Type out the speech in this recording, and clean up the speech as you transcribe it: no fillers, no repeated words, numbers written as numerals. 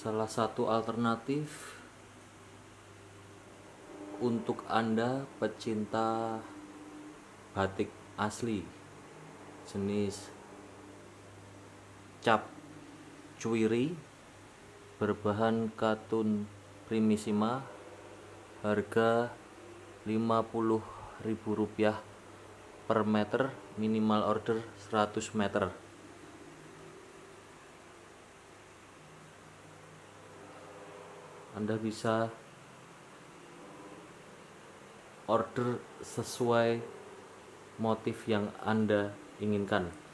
Salah satu alternatif untuk Anda pecinta batik asli jenis cap cuiri berbahan katun primissima, harga Rp50.000 per meter, minimal order 100 meter. Anda bisa order sesuai motif yang Anda inginkan.